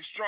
You strong.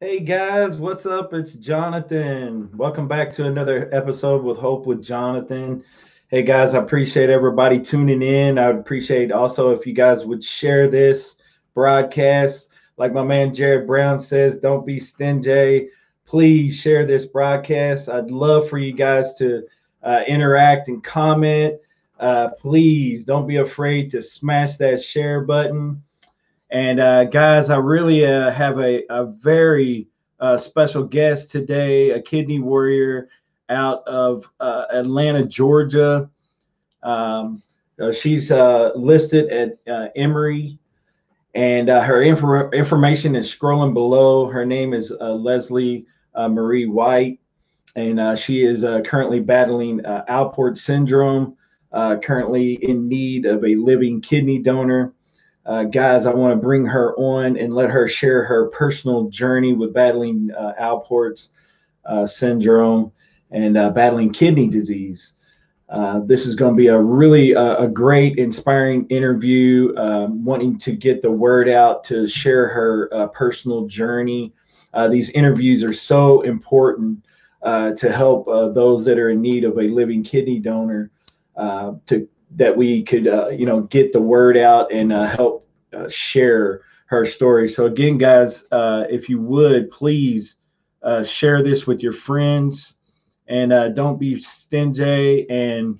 Hey guys, what's up? It's Jonathan. Welcome back to another episode with Hope with Jonathan. Hey guys, I appreciate everybody tuning in. I would appreciate also if you guys would share this broadcast. Like my man Jared Brown says, don't be stingy. Please share this broadcast. I'd love for you guys to interact and comment. Please don't be afraid to smash that share button. And guys, I really have a very special guest today, a kidney warrior out of Atlanta, Georgia. She's listed at Emory, and her information is scrolling below. Her name is Leslie Marie White, and she is currently battling Alport Syndrome, currently in need of a living kidney donor. Guys, I want to bring her on and let her share her personal journey with battling Alport's syndrome and battling kidney disease. This is going to be a really a great, inspiring interview, wanting to get the word out to share her personal journey. These interviews are so important to help those that are in need of a living kidney donor that we could, you know, get the word out and help share her story. So again, guys, if you would, please share this with your friends, and don't be stingy. And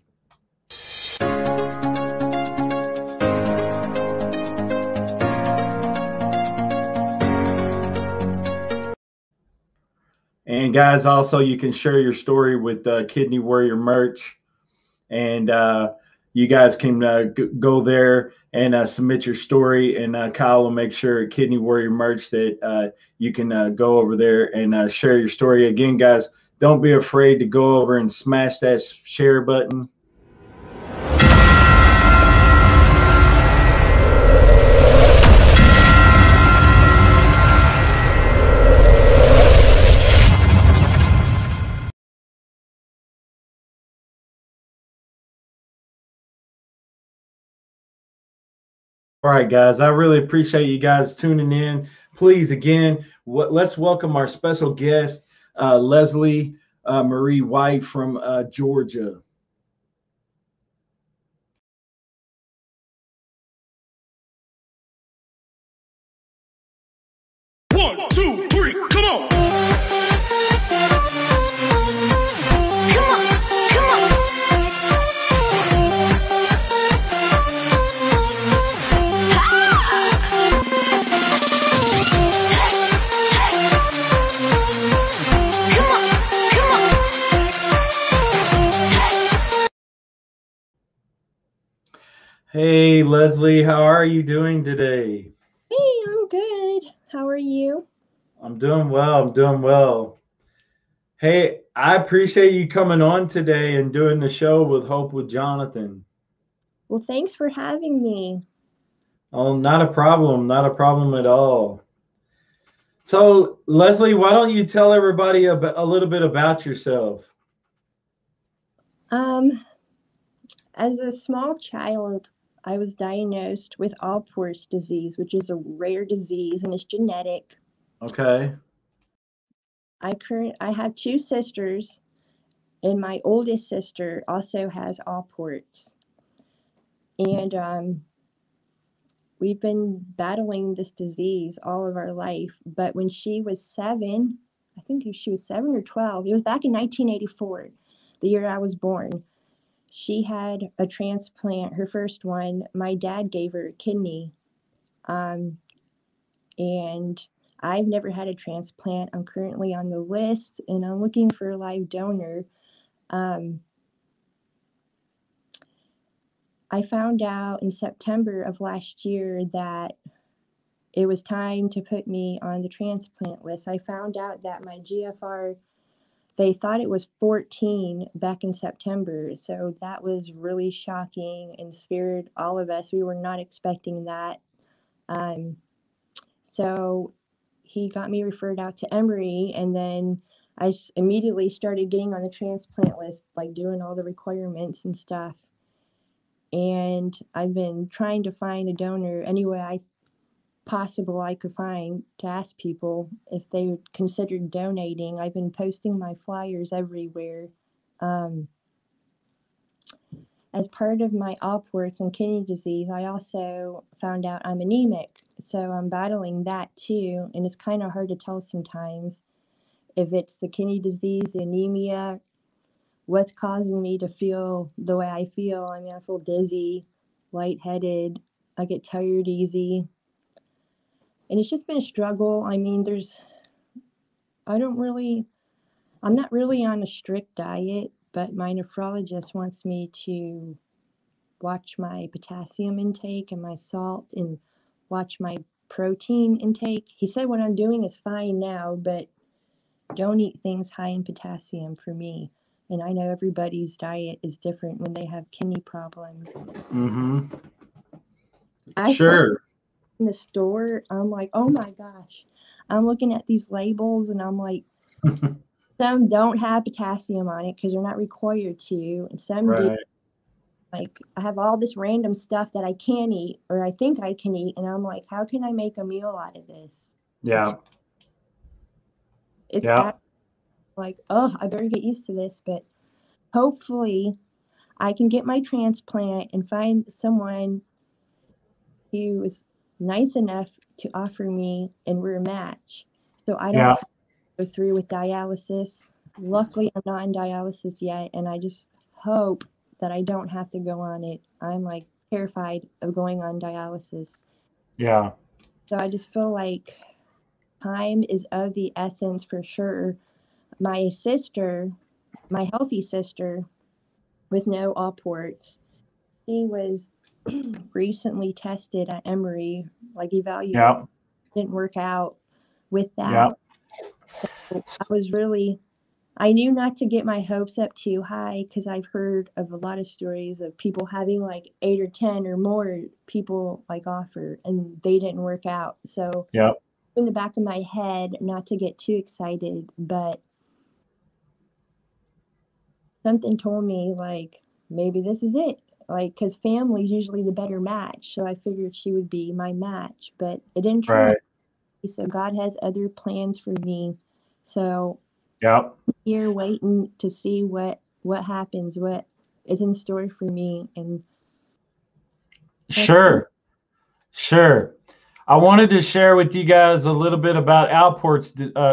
guys, also you can share your story with Kidney Warrior merch, and you guys can go there and submit your story, and Kyle will make sure at Kidney Warrior merch that you can go over there and share your story. Again, guys, don't be afraid to go over and smash that share button. All right, guys, I really appreciate you guys tuning in. Please, again, let's welcome our special guest, Leslie Marie White from Georgia. One, two, three, come on. Hey, Leslie, how are you doing today? Hey, I'm good. How are you? I'm doing well. I'm doing well. Hey, I appreciate you coming on today and doing the show with Hope with Jonathan. Well, thanks for having me. Oh, not a problem. Not a problem at all. So, Leslie, why don't you tell everybody a little bit about yourself? As a small child, I was diagnosed with Alport's disease, which is a rare disease and it's genetic. Okay. I have two sisters, and my oldest sister also has Alport's. And we've been battling this disease all of our life. But when she was 7, I think she was 7 or 12, it was back in 1984, the year I was born. She had a transplant, her first one. My dad gave her a kidney, and I've never had a transplant. I'm currently on the list, and I'm looking for a live donor. I found out in September of last year that it was time to put me on the transplant list. I found out that my GFR, they thought it was 14 back in September. So that was really shocking and scared all of us. We were not expecting that. So he got me referred out to Emory, and then I immediately started getting on the transplant list, like doing all the requirements and stuff. And I've been trying to find a donor any way I could find to ask people if they considered donating. I've been posting my flyers everywhere. As part of my Alport's and kidney disease, I also found out I'm anemic. So I'm battling that too. And it's kind of hard to tell sometimes if it's the kidney disease, the anemia, what's causing me to feel the way I feel. I mean, I feel dizzy, lightheaded, I get tired easy. And it's just been a struggle. I mean, I'm not really on a strict diet, but my nephrologist wants me to watch my potassium intake and my salt and watch my protein intake. He said what I'm doing is fine now, but don't eat things high in potassium for me. And I know everybody's diet is different when they have kidney problems. Mm-hmm. Sure. In the store, I'm like, oh my gosh. I'm looking at these labels and I'm like, some don't have potassium on it because they're not required to. And some do. Like, I have all this random stuff that I can eat or I think I can eat. And I'm like, how can I make a meal out of this? Yeah. It's like, oh, I better get used to this. But hopefully I can get my transplant and find someone who is nice enough to offer me, and we're a match. So I don't have to go through with dialysis. Luckily, I'm not in dialysis yet, and I just hope that I don't have to go on it. I'm like terrified of going on dialysis. Yeah. So I just feel like time is of the essence for sure. My sister, my healthy sister with no Alports, she was recently tested at Emory, like evaluated, didn't work out with that. So I knew not to get my hopes up too high because I've heard of a lot of stories of people having like 8 or 10 or more people like offer and they didn't work out. So in the back of my head, not to get too excited, but something told me like, maybe this is it. Like, cause family's usually the better match. So I figured she would be my match, but it didn't turn out. So God has other plans for me. So here waiting to see what happens, what is in store for me. And sure. I wanted to share with you guys a little bit about Alport's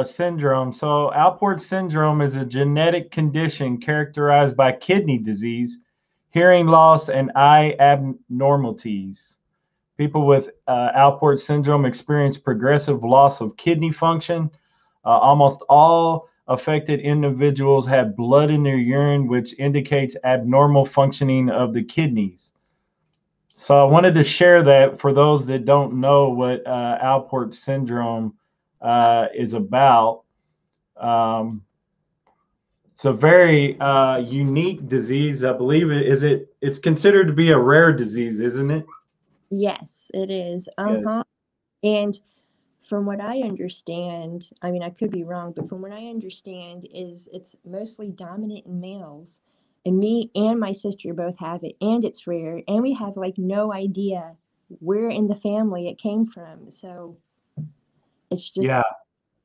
syndrome. So Alport syndrome is a genetic condition characterized by kidney disease, hearing loss, and eye abnormalities. People with Alport syndrome experience progressive loss of kidney function. Almost all affected individuals have blood in their urine, which indicates abnormal functioning of the kidneys. So I wanted to share that for those that don't know what Alport syndrome is about. It's a very unique disease, I believe. It's considered to be a rare disease, isn't it? Yes, it is. And from what I understand, I mean, I could be wrong, but from what I understand is it's mostly dominant in males. And me and my sister both have it, and it's rare, and we have like no idea where in the family it came from. So it's just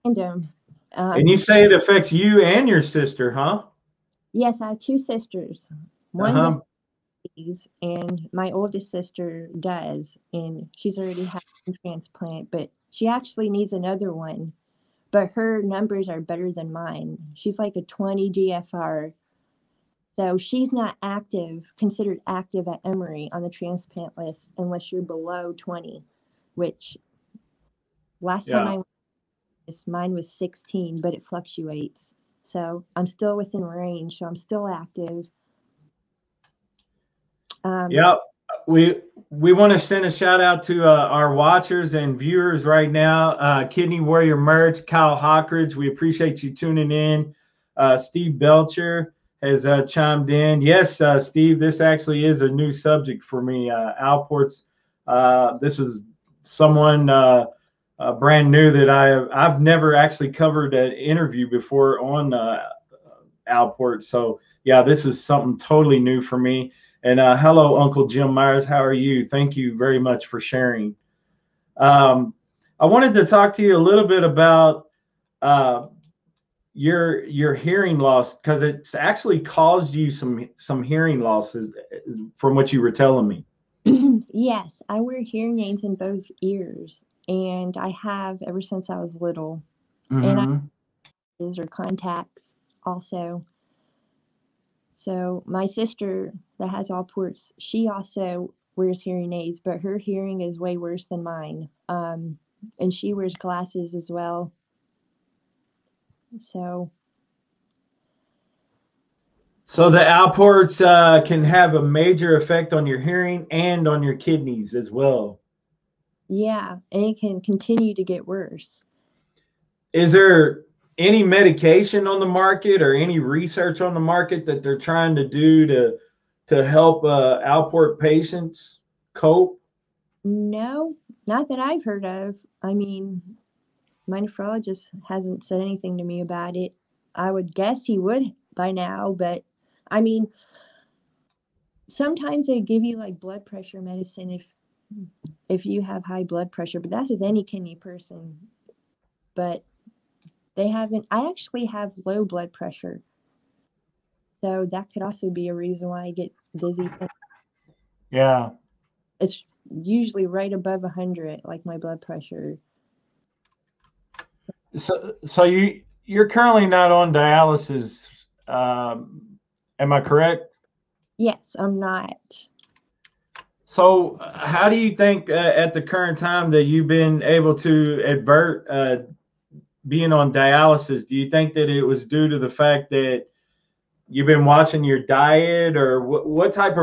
random. And you say it affects you and your sister, huh? Yes, I have two sisters. One is, and my oldest sister does, and she's already had a transplant, but she actually needs another one. But her numbers are better than mine. She's like a 20 GFR. So she's not considered active at Emory on the transplant list unless you're below 20, which last time I went, mine was 16, but it fluctuates. So I'm still within range. So I'm still active. We want to send a shout out to our watchers and viewers right now. Kidney Warrior Merch, Kyle Hockridge, we appreciate you tuning in. Steve Belcher has chimed in. Yes, Steve, this actually is a new subject for me. Alport's, this is someone brand new that I've never actually covered an interview before on Alport. So yeah, this is something totally new for me. And hello, Uncle Jim Myers. How are you? Thank you very much for sharing. I wanted to talk to you a little bit about your hearing loss, because it's actually caused you some hearing losses from what you were telling me. Yes, I wear hearing aids in both ears, and I have ever since I was little. Mm-hmm. And these are contacts also. So my sister that has Alport's, she also wears hearing aids, but her hearing is way worse than mine. And she wears glasses as well. So the Alport's can have a major effect on your hearing and on your kidneys as well. Yeah, and it can continue to get worse. Is there any medication on the market or any research on the market that they're trying to do to help Alport patients cope? No, not that I've heard of. I mean, my nephrologist hasn't said anything to me about it. I would guess he would by now, but I mean, sometimes they give you like blood pressure medicine if you have high blood pressure, but that's with any kidney person. But they haven't. I actually have low blood pressure, so that could also be a reason why I get dizzy. Yeah, it's usually right above 100, like my blood pressure. So you're currently not on dialysis, am I correct? Yes, I'm not. So how do you think at the current time that you've been able to avert being on dialysis? Do you think that it was due to the fact that you've been watching your diet, or what type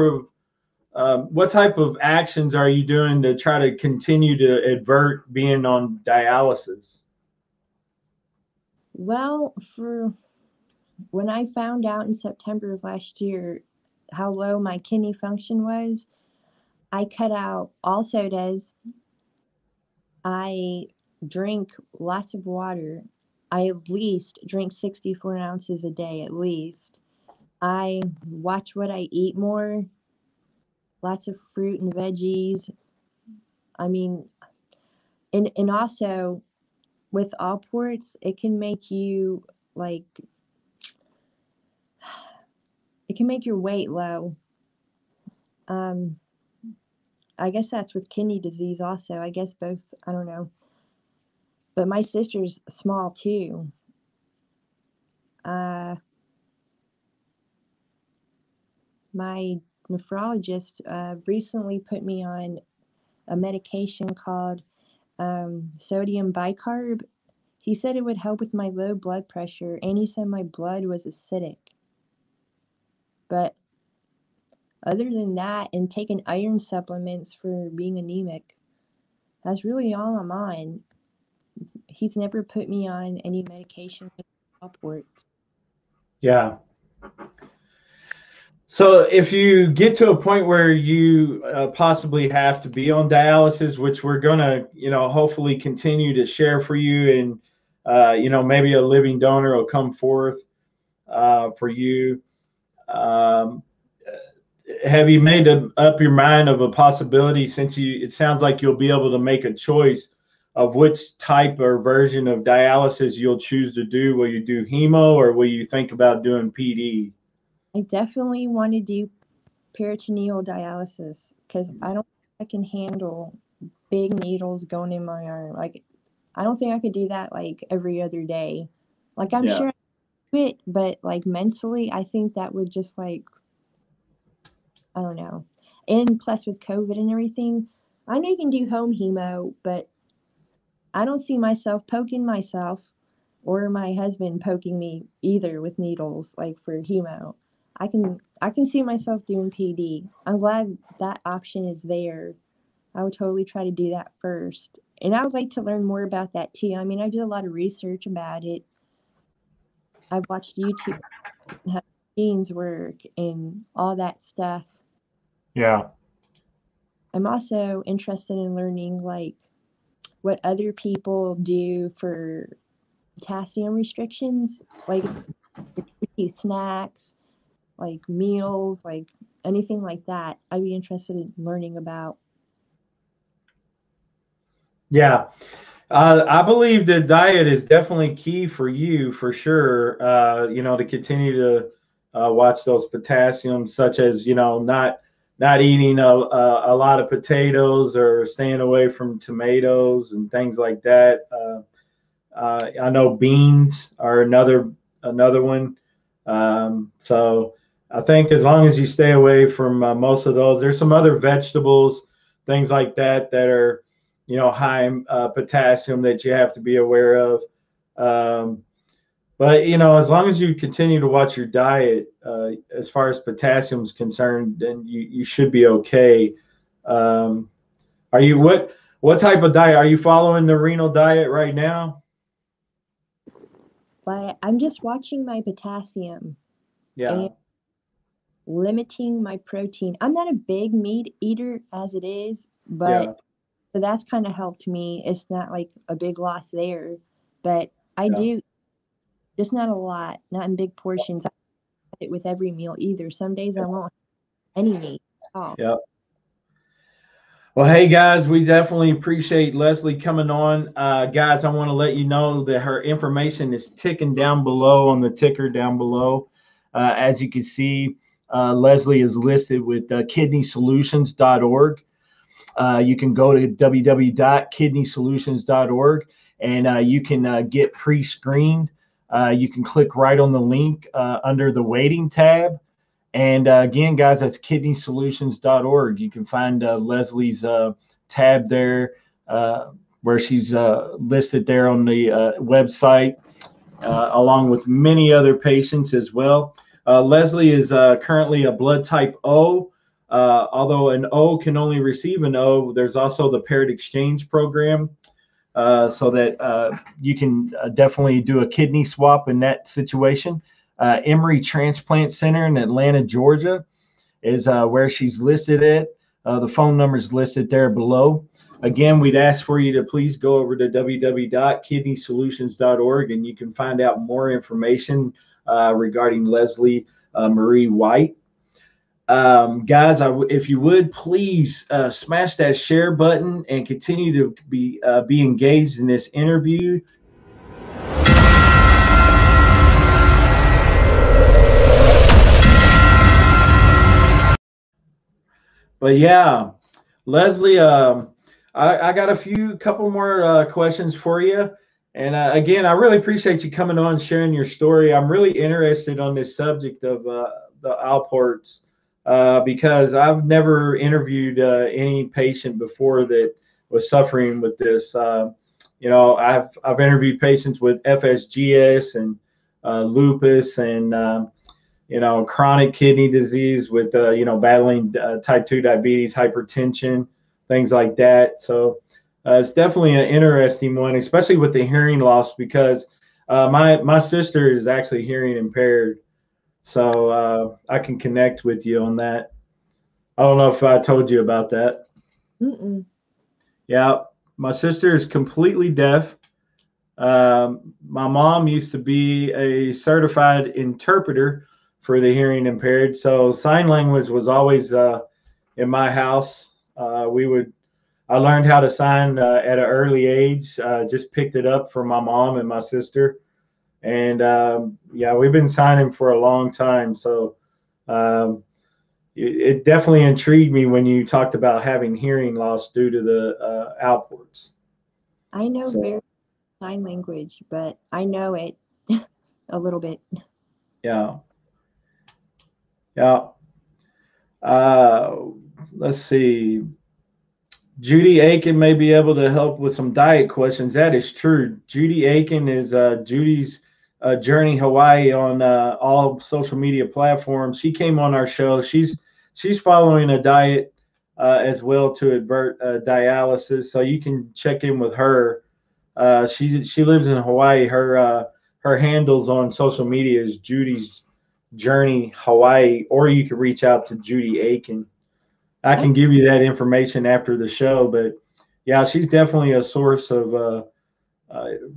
of actions are you doing to try to continue to avert being on dialysis? Well, for when I found out in September of last year how low my kidney function was, I cut out all sodas. I drink lots of water. I at least drink 64 ounces a day, at least. I watch what I eat more, lots of fruit and veggies. I mean, and also with Alport's, it can make you like, it can make your weight low. I guess that's with kidney disease also. I guess both, I don't know. But my sister's small too. My nephrologist recently put me on a medication called sodium bicarb. He said it would help with my low blood pressure, and he said my blood was acidic. But other than that, and taking iron supplements for being anemic, that's really all I'm on. He's never put me on any medication with Alport. Yeah. So if you get to a point where you possibly have to be on dialysis, which we're going to, hopefully continue to share for you, and, maybe a living donor will come forth for you. Have you made up your mind of a possibility, since it sounds like you'll be able to make a choice of which type or version of dialysis you'll choose to do? Will you do hemo, or will you think about doing PD? I definitely want to do peritoneal dialysis, because I don't think I can handle big needles going in my arm. Like, I don't think I could do that like every other day. Like, I'm sure I could do it, but like mentally, I think that would just like, I don't know. And plus with COVID and everything, I know you can do home hemo, but I don't see myself poking myself or my husband poking me either with needles, like for hemo. I can see myself doing PD. I'm glad that option is there. I would totally try to do that first. And I would like to learn more about that too. I mean, I do a lot of research about it. I've watched YouTube, how genes work and all that stuff. Yeah. I'm also interested in learning like what other people do for potassium restrictions, like snacks, like meals, like anything like that. I'd be interested in learning about. Yeah, I believe that diet is definitely key for you, for sure. You know, to continue to watch those potassiums, such as, you know, not eating a lot of potatoes or staying away from tomatoes and things like that. I know beans are another one. So I think as long as you stay away from most of those, there's some other vegetables, things like that, that are, you know, high potassium that you have to be aware of. But, you know, as long as you continue to watch your diet, as far as potassium is concerned, then you should be okay. Are you, what type of diet? Are you following the renal diet right now? Well, I'm just watching my potassium. Yeah. And limiting my protein. I'm not a big meat eater as it is, but yeah. So that's kind of helped me. It's not like a big loss there, but I do, just not a lot, not in big portions. I have it with every meal either. Some days I won't have any meat at all. Yep. Well, hey guys, we definitely appreciate Leslie coming on. Guys, I want to let you know that her information is ticking down below on the ticker down below. As you can see, Leslie is listed with KidneySolutions.org. You can go to www.kidneysolutions.org and you can get pre-screened. You can click right on the link under the waiting tab. And again, guys, that's kidneysolutions.org. You can find Leslie's tab there where she's listed there on the website, along with many other patients as well. Leslie is currently a blood type O. Although an O can only receive an O, there's also the paired exchange program, so that you can definitely do a kidney swap in that situation. Emory Transplant Center in Atlanta, Georgia is where she's listed at. The phone number is listed there below. Again, we'd ask for you to please go over to www.kidneysolutions.org and you can find out more information regarding Leslie Marie White. Guys, if you would, please smash that share button and continue to be engaged in this interview. But yeah, Leslie, I got a couple more questions for you. And again, I really appreciate you coming on, sharing your story. I'm really interested on this subject of the Alports. Because I've never interviewed any patient before that was suffering with this. You know, I've interviewed patients with FSGS and lupus and, you know, chronic kidney disease with, you know, battling type 2 diabetes, hypertension, things like that. So it's definitely an interesting one, especially with the hearing loss, because my sister is actually hearing impaired. So I can connect with you on that. I don't know if I told you about that. Mm-mm. Yeah, my sister is completely deaf. My mom used to be a certified interpreter for the hearing impaired. So sign language was always in my house. I learned how to sign at an early age. Just picked it up from my mom and my sister. And yeah, we've been signing for a long time. So it definitely intrigued me when you talked about having hearing loss due to the Alports. I know very sign language, but I know it a little bit. Yeah. Yeah. Let's see. Judy Aiken may be able to help with some diet questions. That is true. Judy Aiken is Judy's Journey Hawaii on all social media platforms. She came on our show. She's following a diet as well to avert dialysis, so you can check in with her. She lives in Hawaii. Her handles on social media is Judy's Journey Hawaii, or you can reach out to Judy Aiken. I can give you that information after the show, but yeah, she's definitely a source of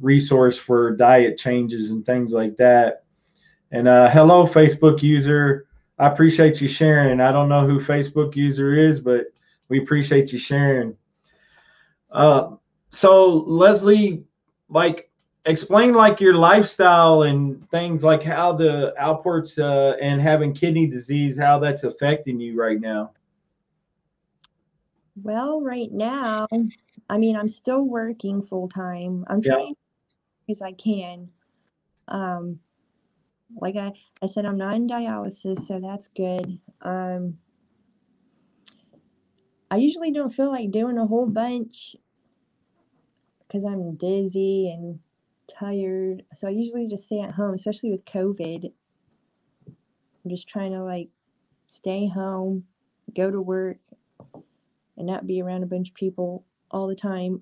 resource for diet changes and things like that. And hello, Facebook user. I appreciate you sharing. I don't know who Facebook user is, but we appreciate you sharing. So Leslie, explain your lifestyle and things like how the Alports and having kidney disease, how that's affecting you right now. Well, right now, I mean, I'm still working full time. I'm trying as I can. Like I said, I'm not in dialysis, so that's good. I usually don't feel like doing a whole bunch because I'm dizzy and tired. So I usually just stay at home, especially with COVID. I'm just trying to stay home, go to work, and not be around a bunch of people all the time.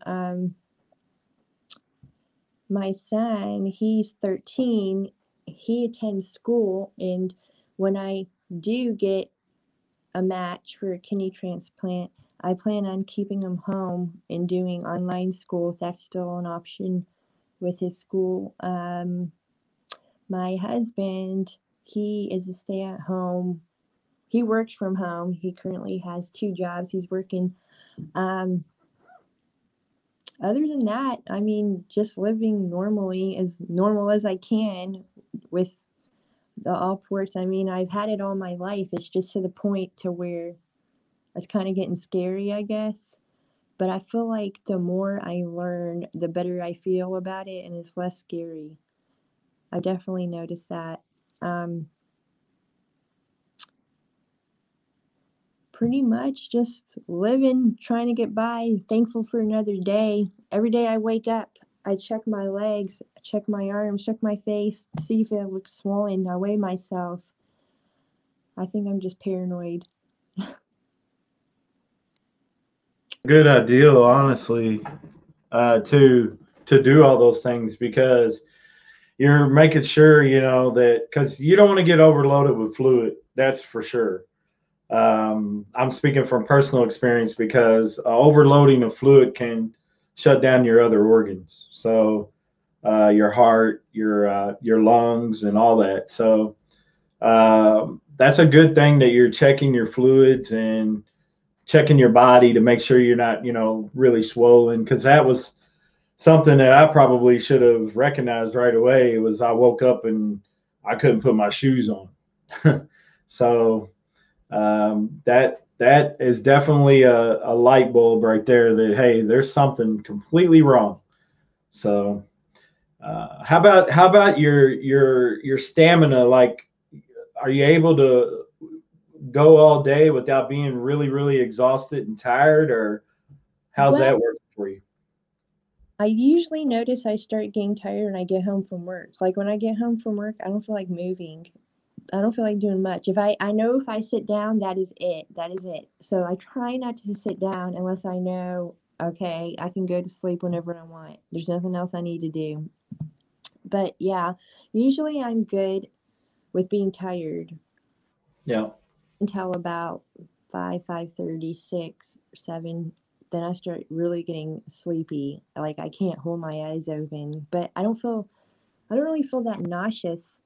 My son, he's 13. He attends school, and when I do get a match for a kidney transplant, I plan on keeping him home and doing online school if that's still an option with his school. My husband, he is a stay-at-home. He works from home. He currently has 2 jobs. He's working. Other than that, I mean, just living normally, as normal as I can with the Alports. I mean, I've had it all my life. It's just to the point to where it's kind of getting scary, I guess. But I feel like the more I learn, the better I feel about it, and it's less scary. I definitely noticed that. Pretty much just living, trying to get by, thankful for another day. Every day I wake up, I check my legs, check my arms, check my face, see if it looks swollen. I weigh myself. I think I'm just paranoid. Good idea, honestly, to do all those things, because you're making sure, you know, that because you don't want to get overloaded with fluid. That's for sure. I'm speaking from personal experience, because overloading of fluid can shut down your other organs. So your heart, your lungs, and all that. So that's a good thing that you're checking your fluids and checking your body to make sure you're not, you know, really swollen. Because that was something that I probably should have recognized right away. Was I woke up and I couldn't put my shoes on. So that is definitely a light bulb right there that, hey, there's something completely wrong. So, how about your stamina? Are you able to go all day without being really, really exhausted and tired, or how's that working for you? I usually notice I start getting tired when I get home from work. When I get home from work, I don't feel like moving. I don't feel like doing much. I know if I sit down, that is it. So I try not to sit down unless I know, okay, I can go to sleep whenever I want. There's nothing else I need to do. But yeah, usually I'm good with being tired. Yeah. Until about 5, 5:30, 6, 7. Then I start really getting sleepy. I can't hold my eyes open, but I don't really feel that nauseous.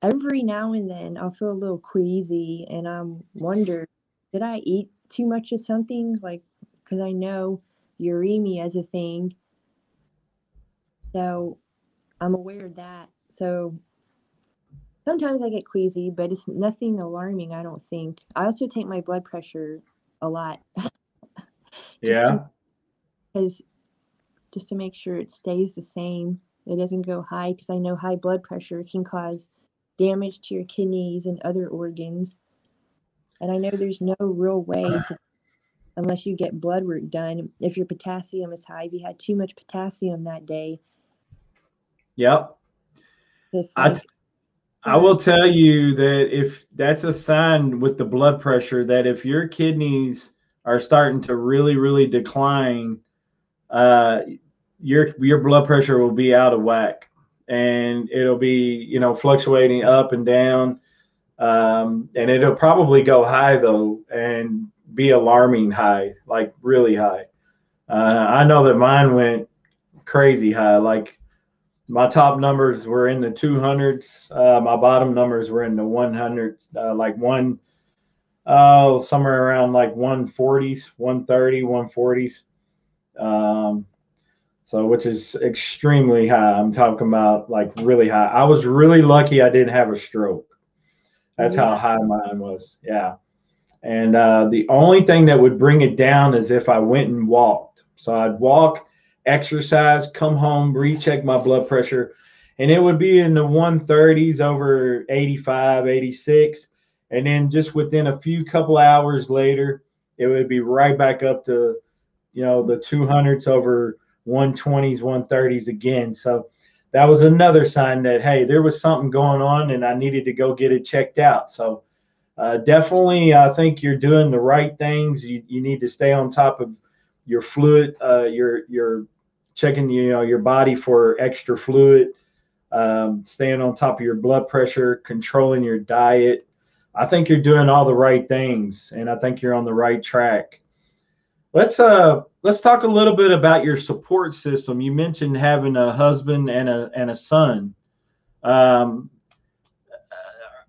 Every now and then I'll feel a little queasy, and I'm wondering, did I eat too much of something? Because I know uremia is a thing. So I'm aware of that. So sometimes I get queasy, but it's nothing alarming, I don't think. I also take my blood pressure a lot. Just to make sure it stays the same. It doesn't go high, because I know high blood pressure can cause damage to your kidneys and other organs. And I know there's no real way to, unless you get blood work done, if your potassium is high, if you had too much potassium that day. Yep. this week? I will tell you that if that's a sign with the blood pressure, that if your kidneys are starting to really, really decline, your blood pressure will be out of whack, and it'll be, you know, fluctuating up and down. And it'll probably go high though, and be alarming high, like really high. I know that mine went crazy high. Like my top numbers were in the 200s. My bottom numbers were in the 100s, somewhere around like 140s, 130, 140s. So, which is extremely high. I'm talking about like really high. I was really lucky I didn't have a stroke. That's how high mine was. Yeah. And the only thing that would bring it down is if I went and walked. So I'd walk, exercise, come home, recheck my blood pressure, and it would be in the 130s over 85, 86. And then just within a couple hours later, it would be right back up to, you know, the 200s over 120s, 130s again. So that was another sign that, hey, there was something going on and I needed to go get it checked out. So definitely, I think you're doing the right things. You need to stay on top of your fluid. You're checking, you know, your body for extra fluid, staying on top of your blood pressure, controlling your diet. I think you're doing all the right things, and I think you're on the right track. Let's talk a little bit about your support system. You mentioned having a husband and a son.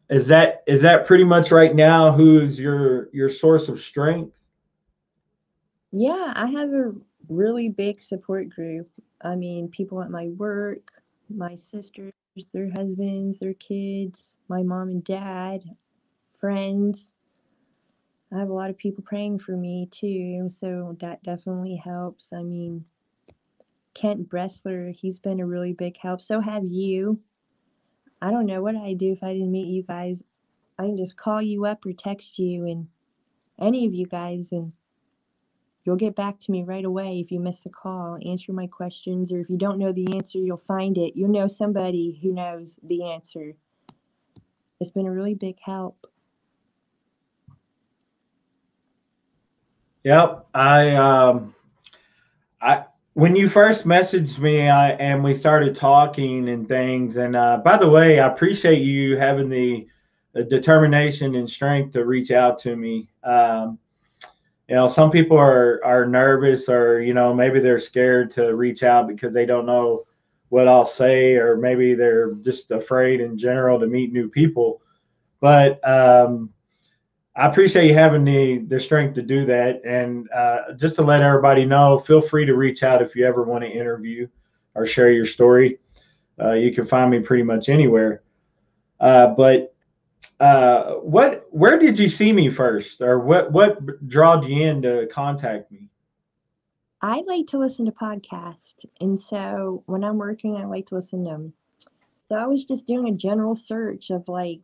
Is that pretty much right now who's your source of strength? Yeah, I have a really big support group. I mean, people at my work, my sisters, their husbands, their kids, my mom and dad, friends. I have a lot of people praying for me too, so that definitely helps. I mean, Kent Bressler, he's been a really big help. So have you. I don't know what I'd do if I didn't meet you guys. I can just call you up or text you, and any of you guys, and you'll get back to me right away. If you miss a call, answer my questions, or if you don't know the answer, you'll find it. You'll know somebody who knows the answer. It's been a really big help. Yep. When you first messaged me and we started talking and things, and by the way, I appreciate you having the determination and strength to reach out to me. You know, some people are nervous, or, you know, maybe they're scared to reach out because they don't know what I'll say, or maybe they're just afraid in general to meet new people. But, I appreciate you having the strength to do that. And just to let everybody know, feel free to reach out if you ever want to interview or share your story. You can find me pretty much anywhere. Where did you see me first? Or what drawed you in to contact me? I like to listen to podcasts. And so when I'm working, I like to listen to them. So I was just doing a general search of like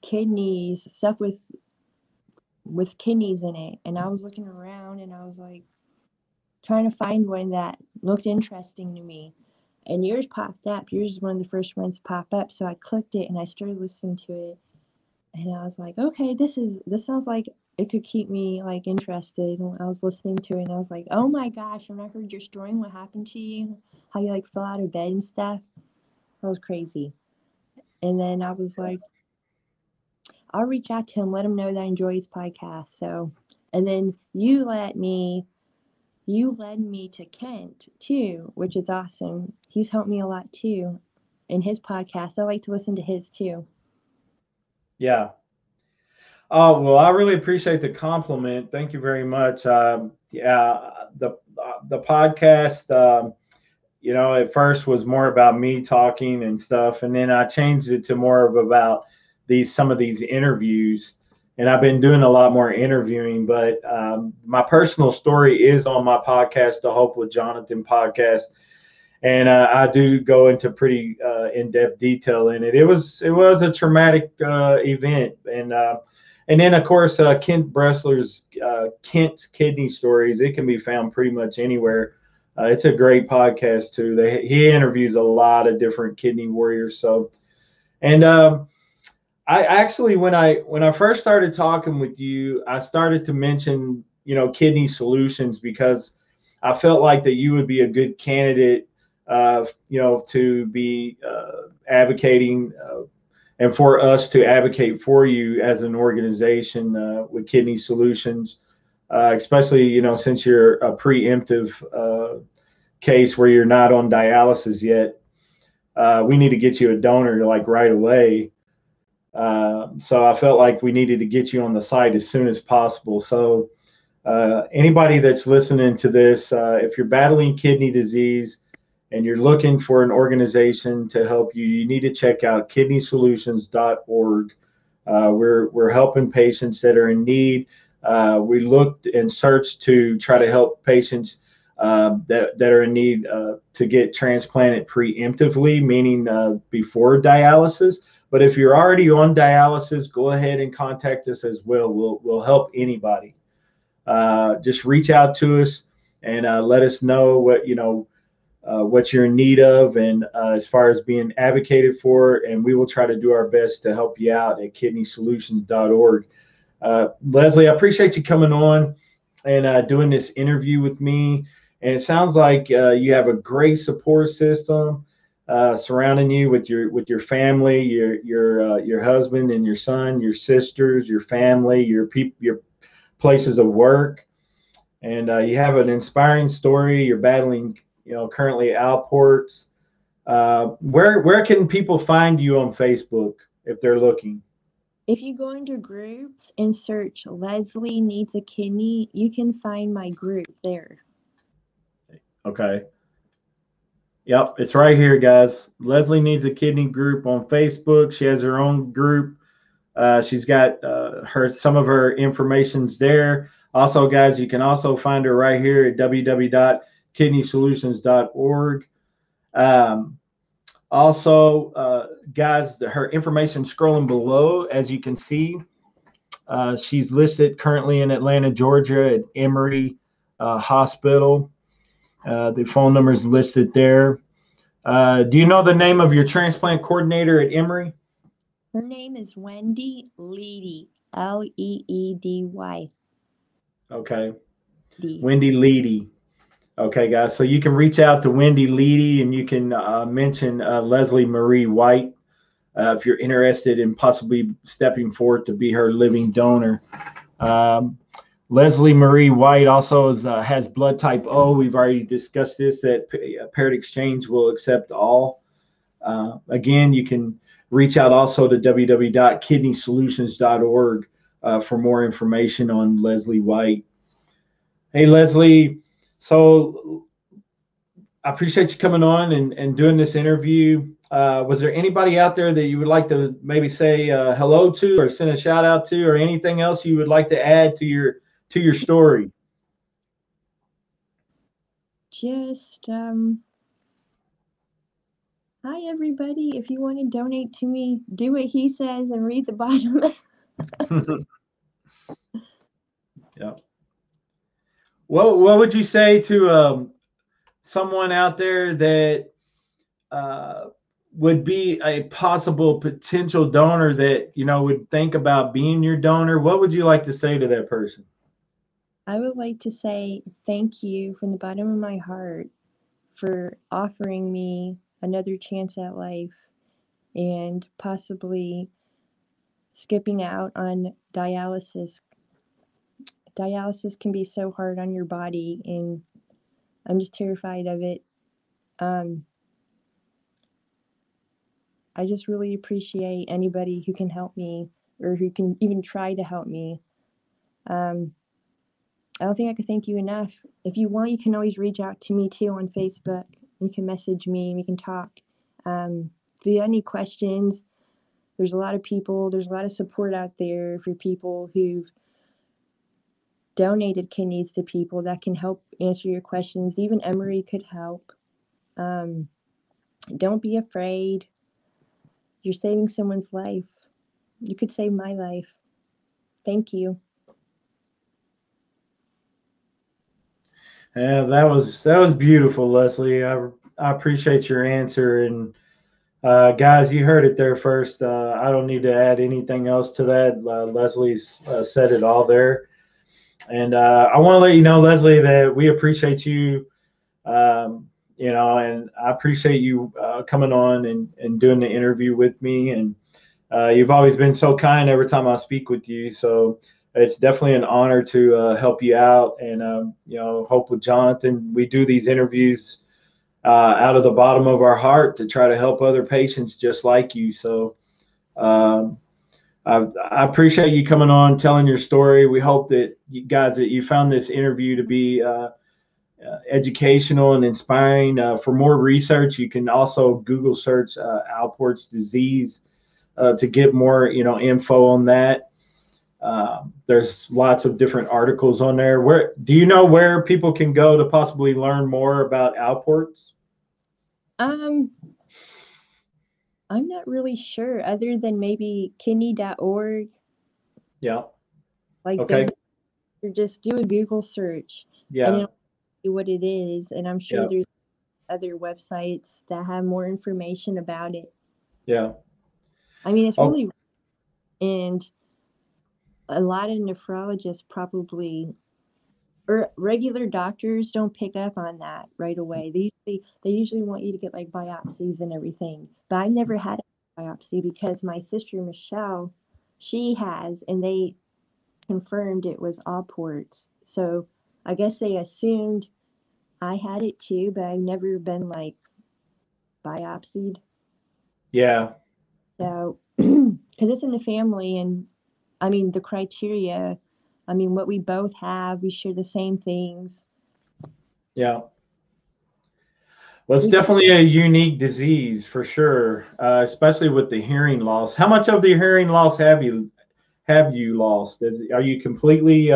kidneys, stuff with kidneys in it, and I was looking around, and I was like trying to find one that looked interesting to me, and yours popped up. Yours is one of the first ones to pop up, so I clicked it and I started listening to it, and I was like, okay, this sounds like it could keep me like interested. And I was listening to it, and I was like, oh my gosh, when I heard your story and what happened to you, how you like fell out of bed and stuff, that was crazy. And then I was like, I'll reach out to him, let him know that I enjoy his podcast. So, and then you led me to Kent too, which is awesome. He's helped me a lot too in his podcast. I like to listen to his too. Yeah. Oh, well, I really appreciate the compliment. Thank you very much. The podcast, you know, at first was more about me talking and stuff. And then I changed it to more of about some of these interviews, and I've been doing a lot more interviewing, but my personal story is on my podcast, the Hope with Jonathan podcast, and I do go into pretty in-depth detail in it. It was a traumatic event, and then of course Kent Bressler's Kent's Kidney Stories. It can be found pretty much anywhere. It's a great podcast too. He interviews a lot of different kidney warriors, so. And I actually, when I first started talking with you, I started to mention, you know, Kidney Solutions, because I felt like that you would be a good candidate, you know, to be advocating and for us to advocate for you as an organization with Kidney Solutions, especially, you know, since you're a preemptive case where you're not on dialysis yet. We need to get you a donor like right away. So I felt like we needed to get you on the site as soon as possible. So anybody that's listening to this, if you're battling kidney disease and you're looking for an organization to help you, you need to check out KidneySolutions.org. We're helping patients that are in need. We looked and searched to try to help patients that are in need to get transplanted preemptively, meaning before dialysis. But if you're already on dialysis, go ahead and contact us as well. We'll help anybody. Just reach out to us and let us know what you know. What you're in need of, and as far as being advocated for, and we will try to do our best to help you out at kidneysolutions.org. Leslie, I appreciate you coming on and doing this interview with me. And it sounds like you have a great support system surrounding you with your family, your husband and your son, your sisters, your family, your places of work, and you have an inspiring story. You're battling, you know, currently Alport's. Where can people find you on Facebook if they're looking? If you go into groups and search Leslie Needs a Kidney, you can find my group there. Okay. Yep, it's right here, guys. Leslie Needs a Kidney group on Facebook. She has her own group. She's got some of her information's there. Also, guys, you can also find her right here at www.kidneysolutions.org. Also, guys, her information scrolling below, as you can see, she's listed currently in Atlanta, Georgia at Emory Hospital. The phone number is listed there. Do you know the name of your transplant coordinator at Emory? Her name is Wendy Leedy, L-E-E-D-Y. Okay, D. Wendy Leedy. Okay, guys, so you can reach out to Wendy Leedy, and you can mention Leslie Marie White if you're interested in possibly stepping forward to be her living donor. Leslie Marie White also has blood type O. We've already discussed this, that Paired Exchange will accept all. Again, you can reach out also to www.kidneysolutions.org for more information on Leslie White. Hey, Leslie. So I appreciate you coming on and doing this interview. Was there anybody out there that you would like to maybe say hello to, or send a shout out to, or anything else you would like to add to your story? Just, hi, everybody. If you want to donate to me, do what he says and read the bottom. Yeah. What would you say to someone out there that would be a possible potential donor that, you know, would think about being your donor? What would you like to say to that person? I would like to say thank you from the bottom of my heart for offering me another chance at life and possibly skipping out on dialysis. Dialysis can be so hard on your body, and I'm just terrified of it. I just really appreciate anybody who can help me, or who can even try to help me. I don't think I can thank you enough. If you want, you can always reach out to me too on Facebook. You can message me, we can talk. If you have any questions, there's a lot of people, there's a lot of support out there for people who've donated kidneys to people that can help answer your questions. Even Emory could help. Don't be afraid. You're saving someone's life. You could save my life. Thank you. Yeah, that was beautiful, Leslie. I appreciate your answer, and Guys, you heard it there first. I don't need to add anything else to that. Leslie's said it all there. And I want to let you know, Leslie, that we appreciate you, you know, and I appreciate you coming on and doing the interview with me. And you've always been so kind every time I speak with you. So it's definitely an honor to help you out. And, you know, Hope with Jonathan, we do these interviews out of the bottom of our heart to try to help other patients just like you. So I appreciate you coming on, telling your story. We hope that you guys, that you found this interview to be educational and inspiring. For more research, you can also Google search Alport's disease to get more, you know, info on that. There's lots of different articles on there. Where do you know where people can go to possibly learn more about Alport's? I'm not really sure, other than maybe kidney.org. Yeah. Like, okay. Or just do a Google search. Yeah. And see what it is, and I'm sure there's other websites that have more information about it. Yeah. I mean, it's really, and a lot of nephrologists probably, or regular doctors, don't pick up on that right away. They usually want you to get like biopsies and everything, but I've never had a biopsy because my sister Michelle, she has, and they confirmed it was Alport's. So I guess they assumed I had it too, but I've never been like biopsied. Yeah. So, because it's in the family, and I mean, the criteria, I mean, what we both have, we share the same things. Yeah. Well, it's definitely a unique disease for sure, especially with the hearing loss. How much of the hearing loss have you lost? Are you completely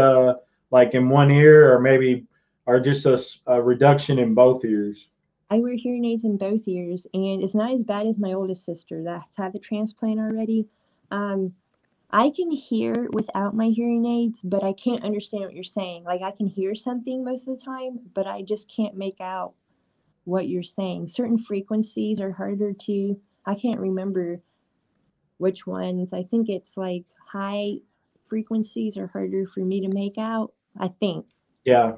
like in one ear, or maybe, or just a reduction in both ears? I wear hearing aids in both ears, and it's not as bad as my oldest sister that's had the transplant already. I can hear without my hearing aids, but I can't understand what you're saying. Like, I can hear something most of the time, but I just can't make out what you're saying. Certain frequencies are harder to, I can't remember which ones. I think it's like high frequencies are harder for me to make out, I think. Yeah.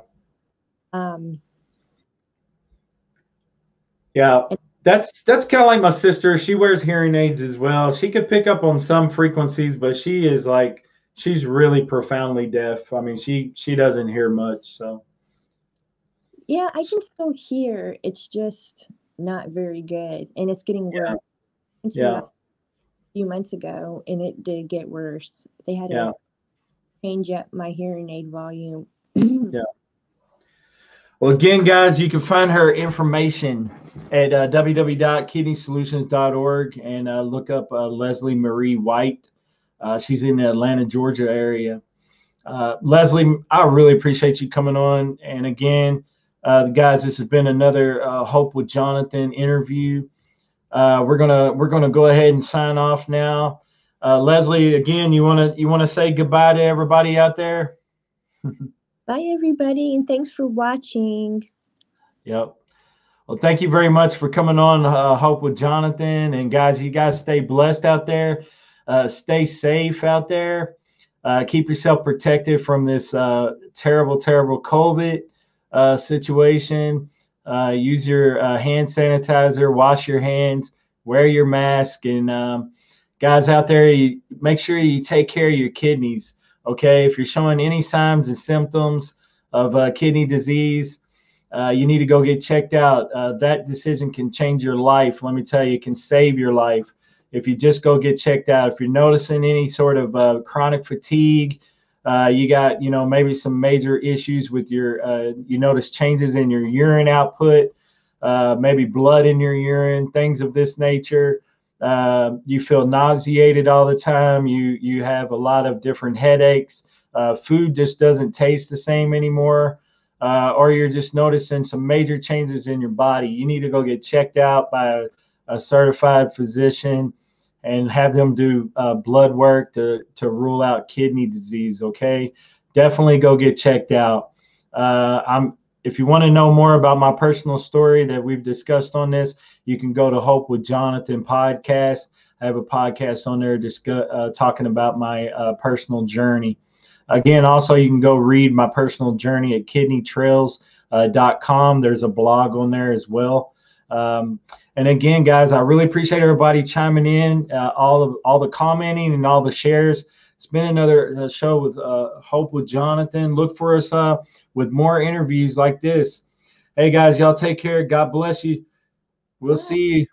Yeah. That's kind of like my sister. She wears hearing aids as well. She could pick up on some frequencies, but she is like, she's really profoundly deaf. I mean, she doesn't hear much. So. Yeah, I can still hear. It's just not very good, and it's getting worse. Yeah. A few months ago, and it did get worse. They had to change up my hearing aid volume. Yeah. Well, again, guys, you can find her information at www.kidneysolutions.org, and look up Leslie Marie White. She's in the Atlanta, Georgia area. Leslie, I really appreciate you coming on. And again, guys, this has been another Hope with Jonathan interview. We're gonna go ahead and sign off now. Leslie, again, you wanna say goodbye to everybody out there? Bye, everybody, and thanks for watching. Yep. Well, thank you very much for coming on Hope with Jonathan. And, guys, you guys stay blessed out there. Stay safe out there. Keep yourself protected from this terrible, terrible COVID situation. Use your hand sanitizer. Wash your hands. Wear your mask. And, guys out there, make sure you take care of your kidneys. Okay, if you're showing any signs and symptoms of kidney disease, you need to go get checked out. That decision can change your life. Let me tell you, it can save your life if you just go get checked out. If you're noticing any sort of chronic fatigue, you got, you know, maybe some major issues with your, you notice changes in your urine output, maybe blood in your urine, things of this nature. You feel nauseated all the time. You have a lot of different headaches. Food just doesn't taste the same anymore. Or you're just noticing some major changes in your body. You need to go get checked out by a certified physician and have them do blood work to rule out kidney disease. Okay, definitely go get checked out. I'm If you want to know more about my personal story that we've discussed on this, you can go to Hope with Jonathan podcast. I have a podcast on there talking about my personal journey. Again, also you can go read my personal journey at kidneytrails.com. There's a blog on there as well. And again, guys, I really appreciate everybody chiming in, all the commenting and all the shares. It's been another show with Hope with Jonathan. Look for us with more interviews like this. Hey, guys, y'all take care. God bless you. We'll see you.